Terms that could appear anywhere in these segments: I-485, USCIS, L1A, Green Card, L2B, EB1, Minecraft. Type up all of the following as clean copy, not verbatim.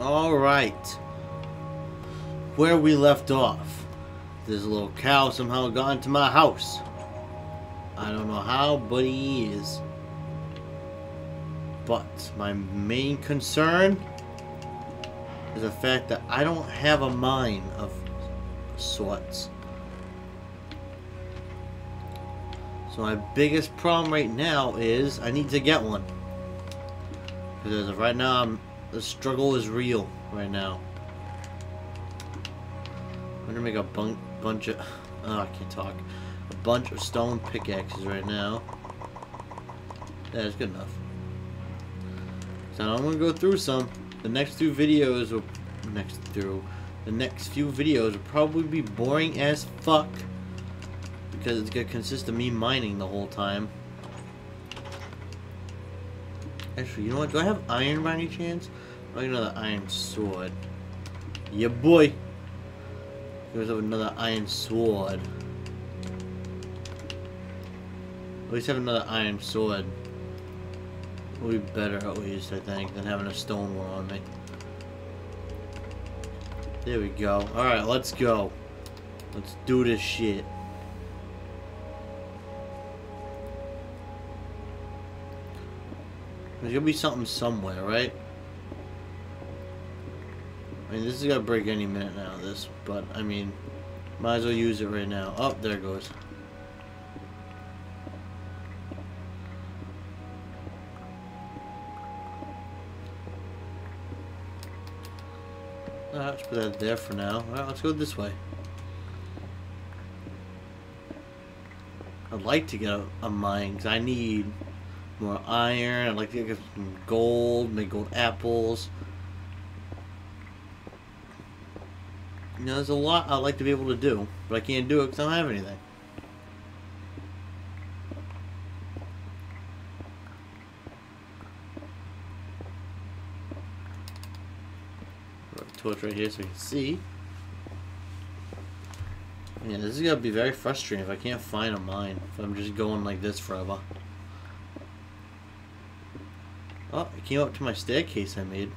Alright. Where we left off. This little cow somehow got into my house. I don't know how, but he is. But my main concern is the fact that I don't have a mine of sorts. So my biggest problem right now is I need to get one. Because as of right now, the struggle is real right now. I'm gonna make a bunch of... Oh, I can't talk. A bunch of stone pickaxes right now. Yeah, that's good enough. So I'm gonna go through some. The next few videos will... The next few videos will probably be boring as fuck. Because it's gonna consist of me mining the whole time. Actually, you know what? Do I have iron by any chance? I got another iron sword. Yeah, boy. Here's another iron sword. At least have another iron sword. It'll be better, at least, I think, than having a stone one on me. There we go. Alright, let's go. Let's do this shit. There's gonna be something somewhere, right? I mean, this is gonna break any minute now, this, but I mean, might as well use it right now. Oh, there it goes. Alright, let's put that there for now. Alright, let's go this way. I'd like to get a mine, because I need more iron. I'd like to get some gold, make gold apples. You know, there's a lot I'd like to be able to do, but I can't do it because I don't have anything. Put a torch right here so you can see. Yeah, this is gonna be very frustrating if I can't find a mine, if I'm just going like this forever. Oh, it came up to my staircase I made.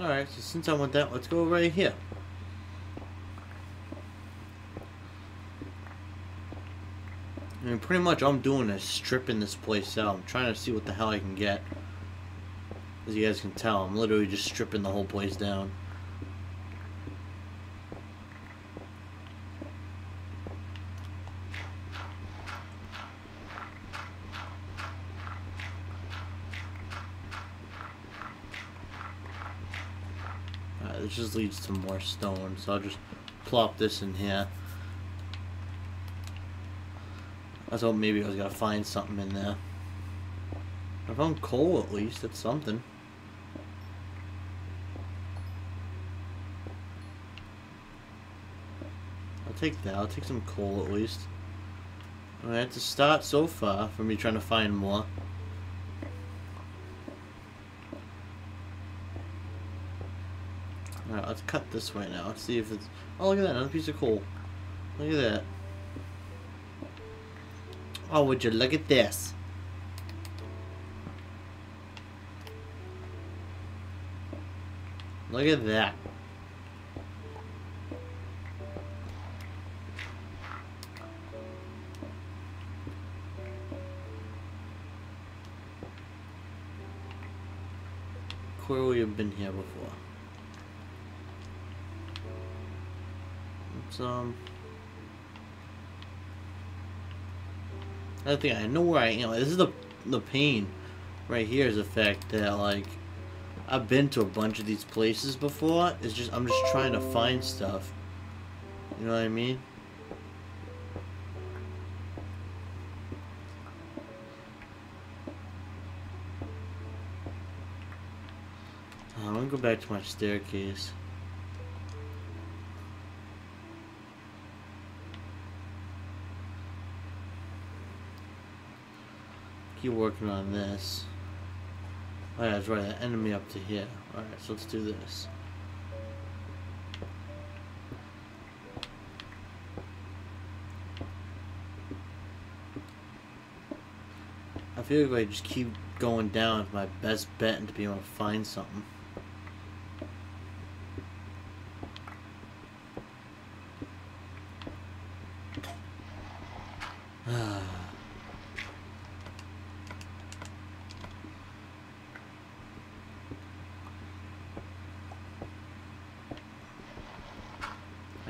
Alright, so since I want that, let's go right here. I mean, pretty much all I'm doing is stripping this place out. I'm trying to see what the hell I can get. As you guys can tell, I'm literally just stripping the whole place down. This just leads to more stone, so I'll just plop this in here. I thought maybe I was gonna find something in there. I found coal at least, that's something. I'll take that, I'll take some coal at least. I have to start so far for me trying to find more. Alright, let's cut this way now. Let's see if it's... Oh, look at that. Another piece of coal. Look at that. Oh, would you look at this? Look at that. Clearly, you've been here before. I think I know where I am. This is the pain right here, is the fact that, like, I've been to a bunch of these places before. It's just I'm just trying to find stuff. You know what I mean? I'm gonna go back to my staircase. Keep working on this. Alright, that's right, the enemy up to here. Alright, so let's do this. I feel like if I just keep going down, it's my best bet to be able to find something.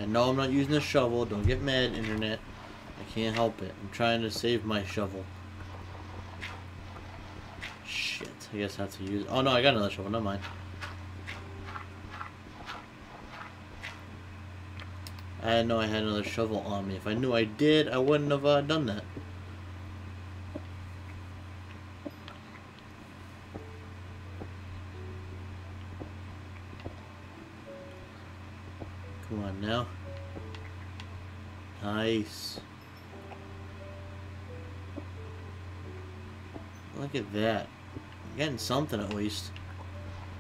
I know I'm not using a shovel. Don't get mad, internet. I can't help it. I'm trying to save my shovel. Shit. I guess I have to use it. Oh, no, I got another shovel. Never mind. I didn't know I had another shovel on me. If I knew I did, I wouldn't have done that. Come on now. Nice. Look at that. I'm getting something at least.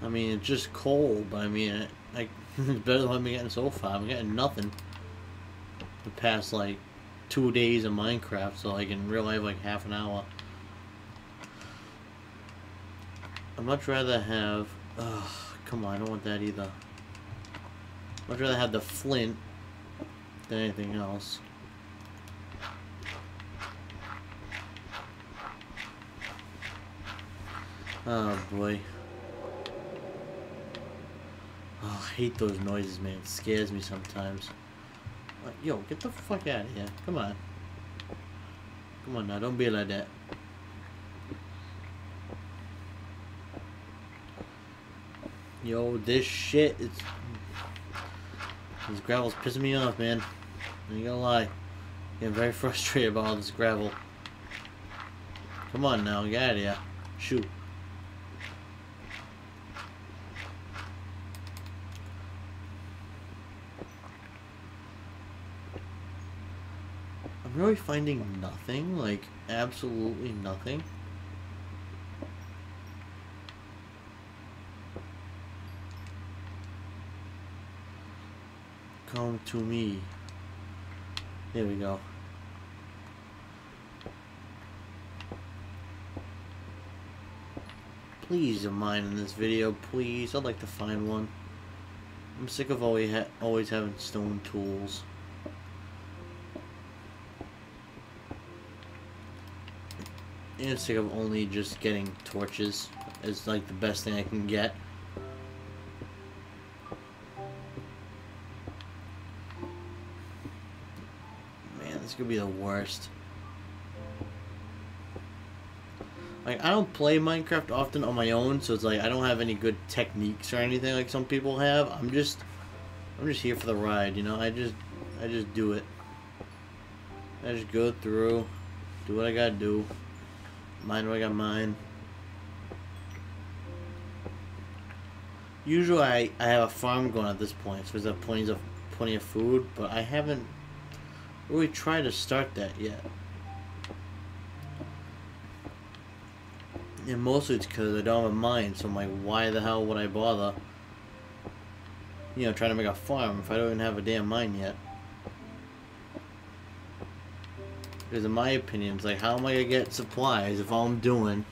I mean, it's just coal, but I mean, it's better than what I'm getting so far. I'm getting nothing. The past like 2 days in Minecraft, so like in real life like half an hour. I'd much rather have come on, I don't want that either. I'd much rather have the flint than anything else. Oh boy. Oh, I hate those noises, man. It scares me sometimes. Yo, get the fuck out of here. Come on. Come on now, don't be like that. Yo, this shit is... This gravel's pissing me off, man. I ain't gonna lie. I'm getting very frustrated about all this gravel. Come on now, get out of here. Shoot. I'm really finding nothing, like, absolutely nothing. Come to me. There we go. Please don't mind in this video, please. I'd like to find one. I'm sick of always having stone tools. I'm sick of only just getting torches. It's like the best thing I can get. Man, this could be the worst. Like, I don't play Minecraft often on my own, so it's like I don't have any good techniques or anything like some people have. I'm just here for the ride, you know. I just do it. I just go through, do what I gotta do. Mine where I got mine. Usually I have a farm going at this point, so there's plenty of food, but I haven't really tried to start that yet. And mostly it's because I don't have a mine, so I'm like, why the hell would I bother, you know, trying to make a farm if I don't even have a damn mine yet? Because in my opinion, it's like, how am I going to get supplies if all I'm doing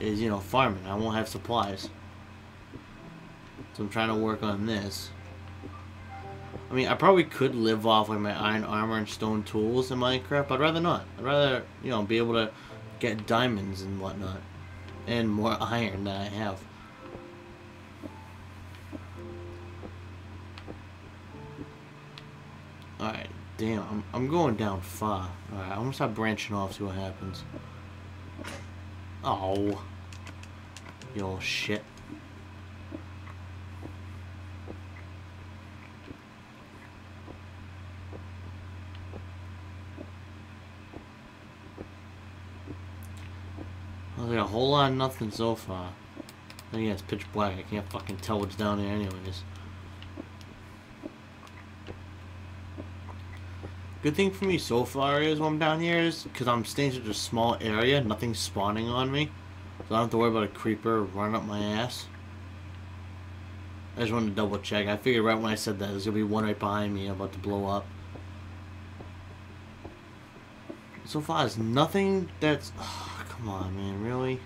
is, you know, farming? I won't have supplies. So I'm trying to work on this. I mean, I probably could live off like my iron armor and stone tools in Minecraft, but I'd rather not. I'd rather, you know, be able to get diamonds and whatnot. And more iron than I have. Alright. Damn, I'm going down far. Alright, I'm gonna start branching off, see what happens. Oh. Yo, shit. I got a whole lot of nothing so far. I think it's pitch black. I can't fucking tell what's down there anyways. Good thing for me so far is when I'm down here is because I'm staying in such a small area, nothing's spawning on me. So I don't have to worry about a creeper running up my ass. I just wanted to double check. I figured right when I said that there's going to be one right behind me about to blow up. So far there's nothing that's... Oh, come on man, really?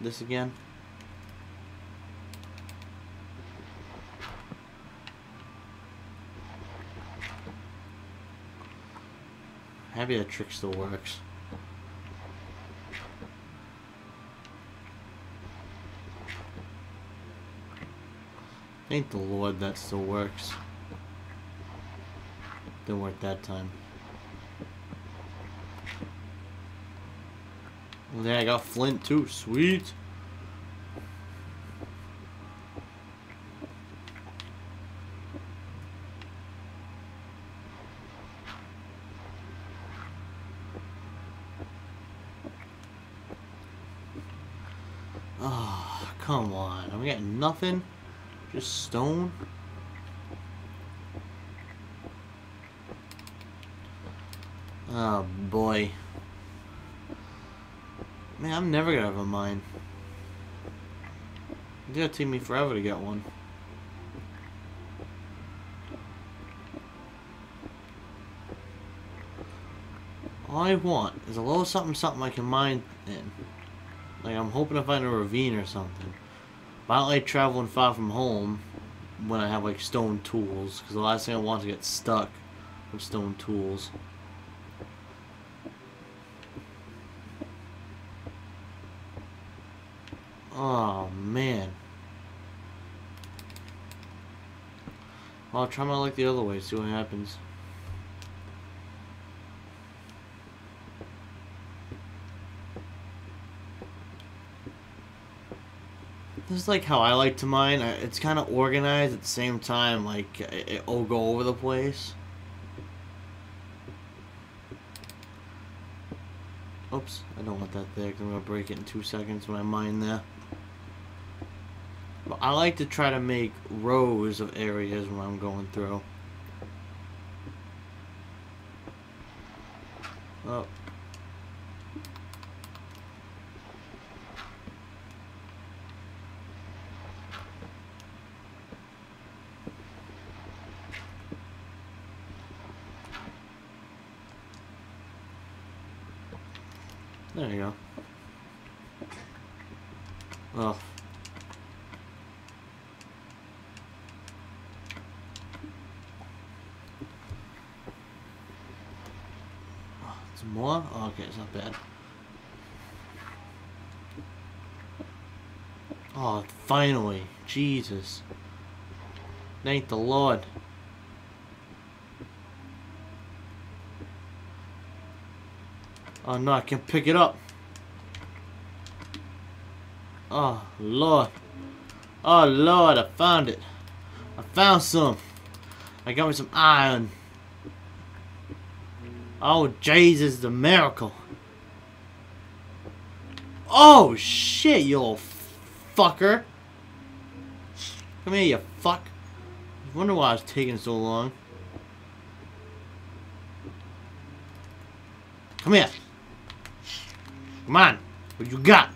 This again? Happy that trick still works. Thank the Lord that still works. Didn't work that time. Well, yeah, I got flint too. Sweet. Oh, come on. I'm getting nothing. Just stone. Oh boy. Man, I'm never gonna have a mine. It's gonna take me forever to get one. All I want is a little something something I can mine in. Like, I'm hoping to find a ravine or something. But I don't like traveling far from home when I have like stone tools, because the last thing I want is to get stuck with stone tools. Oh man. Well, I'll try my luck the other way, see what happens. This is like how I like to mine. It's kind of organized at the same time, like it'll go over the place. Oops, I don't want that there because I'm going to break it in 2 seconds when I mine there. But I like to try to make rows of areas when I'm going through. Oh. There you go. Oh. Oh, it's more? Oh, okay, it's not bad. Oh, finally. Jesus. Thank the Lord. Oh no, I can pick it up. Oh Lord. Oh Lord, I found it. I found some. I got me some iron. Oh Jesus, the miracle. Oh shit, you little fucker. Come here, you fuck. I wonder why it's taking so long. Come here. Come on, what you got?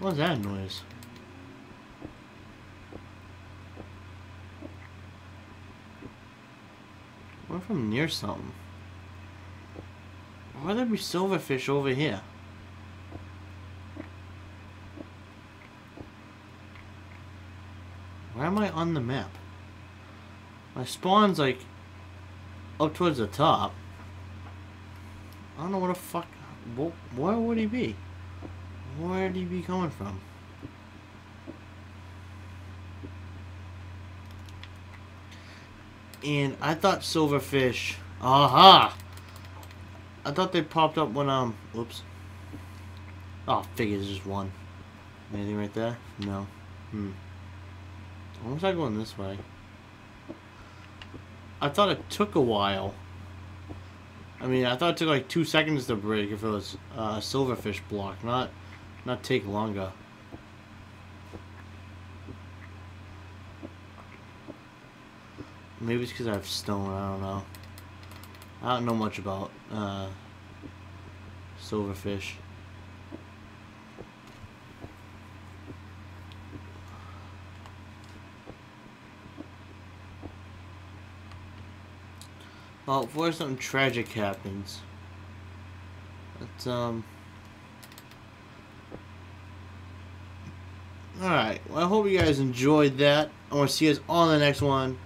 What's that noise? What if I'm near something? Why'd there be silverfish over here? Where am I on the map? My spawn's like up towards the top. I don't know what the fuck. Where would he be? Where'd he be coming from? And I thought silverfish. Aha! I thought they popped up when Oops. Oh, figures, just one. Anything right there? No. Why was I going this way? I thought it took a while. I mean, I thought it took like 2 seconds to break if it was a silverfish block, not take longer. Maybe it's because I have stone. I don't know. I don't know much about silverfish. Well, before something tragic happens, let's, alright, well, I hope you guys enjoyed that. I want to see you guys on the next one.